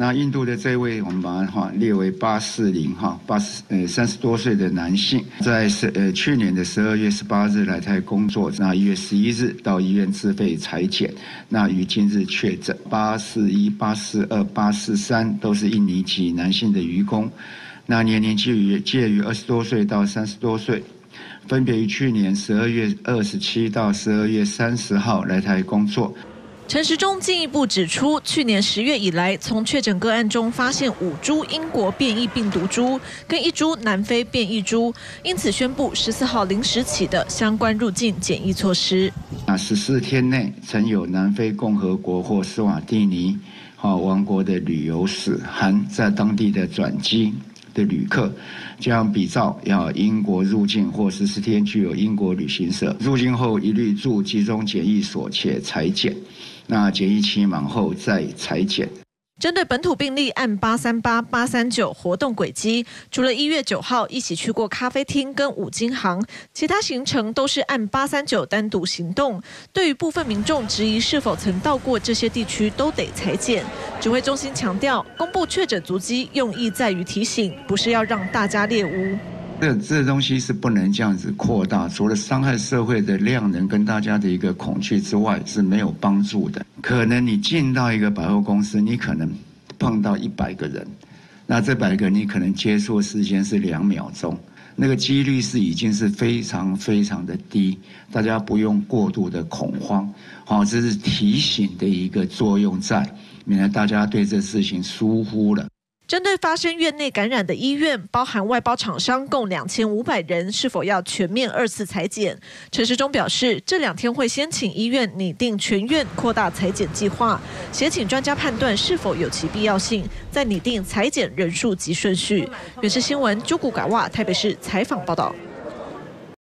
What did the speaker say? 那印度的这位，我们把它列为840哈，30多岁的男性，在去年的12月18日来台工作，那1月11日到医院自费裁剪，那于今日确诊。841、842、843都是印尼籍男性的渔工，那年龄介于20多岁到30多岁。 分别于去年12月27到12月30号来台工作。陈时中进一步指出，去年10月以来，从确诊个案中发现5株英国变异病毒株跟1株南非变异株，因此宣布14号0时起的相关入境检疫措施。那14天内曾有南非共和国或斯瓦蒂尼王国的旅游史，含在当地的转机 的旅客，这样比照要英国入境或14天具有英国旅行社入境后，一律住集中检疫所且裁剪，那检疫期满后再裁剪。针对本土病例，按838、839活动轨迹，除了1月9号一起去过咖啡厅跟五金行，其他行程都是按839单独行动。对于部分民众质疑是否曾到过这些地区，都得裁剪。指挥中心强调，公布确诊足迹用意在于提醒，不是要让大家猎巫。这东西是不能这样子扩大，除了伤害社会的量能跟大家的一个恐惧之外，是没有帮助的。可能你进到一个百货公司，你可能碰到100个人，那这100个你可能接触时间是2秒钟，那个几率是已经是非常的低，大家不用过度的恐慌。好，这是提醒的一个作用在，免得大家对这事情疏忽了。 针对发生院内感染的医院，包含外包厂商共2500人，是否要全面2次裁剪？陈时中表示，这2天会先请医院拟定全院扩大裁剪计划，协请专家判断是否有其必要性，再拟定裁剪人数及顺序。原视新闻，朱古嘎瓦台北市采访报道。